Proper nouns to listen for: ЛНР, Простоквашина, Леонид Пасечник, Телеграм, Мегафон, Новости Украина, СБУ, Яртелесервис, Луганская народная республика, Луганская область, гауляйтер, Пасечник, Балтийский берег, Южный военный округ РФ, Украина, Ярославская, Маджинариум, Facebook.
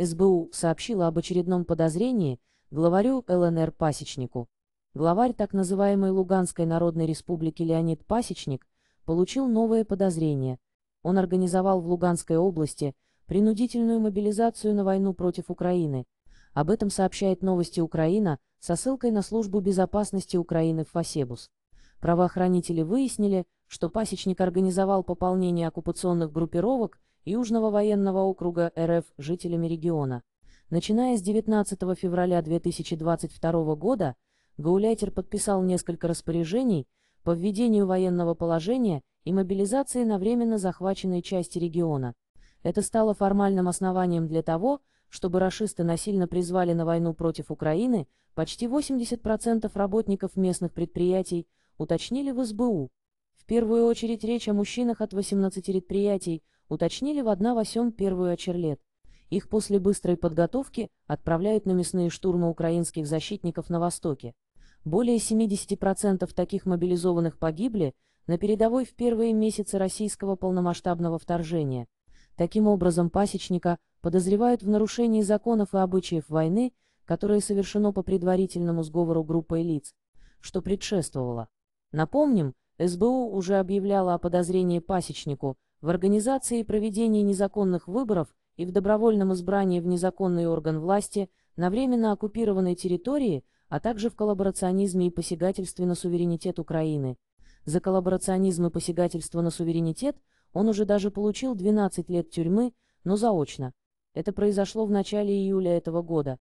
СБУ сообщила об очередном подозрении главарю ЛНР Пасечнику. Главарь так называемой Луганской народной республики Леонид Пасечник получил новое подозрение. Он организовал в Луганской области принудительную мобилизацию на войну против Украины. Об этом сообщает «Новости Украина» со ссылкой на Службу безопасности Украины в Фосебус. Правоохранители выяснили, что Пасечник организовал пополнение оккупационных группировок Южного военного округа РФ жителями региона. Начиная с 19 февраля 2022 года гауляйтер подписал несколько распоряжений по введению военного положения и мобилизации на временно захваченной части региона. Это стало формальным основанием для того, чтобы рашисты насильно призвали на войну против Украины почти 80% работников местных предприятий, уточнили в СБУ. В первую очередь речь о мужчинах от 18 предприятий, уточнили в 1/8 очерлет. Их после быстрой подготовки отправляют на мясные штурмы украинских защитников на Востоке. Более 70% таких мобилизованных погибли на передовой в первые месяцы российского полномасштабного вторжения. Таким образом, Пасечника подозревают в нарушении законов и обычаев войны, которое совершено по предварительному сговору группой лиц, что предшествовало. Напомним, СБУ уже объявляла о подозрении Пасечнику в организации и проведении незаконных выборов и в добровольном избрании в незаконный орган власти на временно оккупированной территории, а также в коллаборационизме и посягательстве на суверенитет Украины. За коллаборационизм и посягательство на суверенитет он уже даже получил 12 лет тюрьмы, но заочно. Это произошло в начале июля этого года.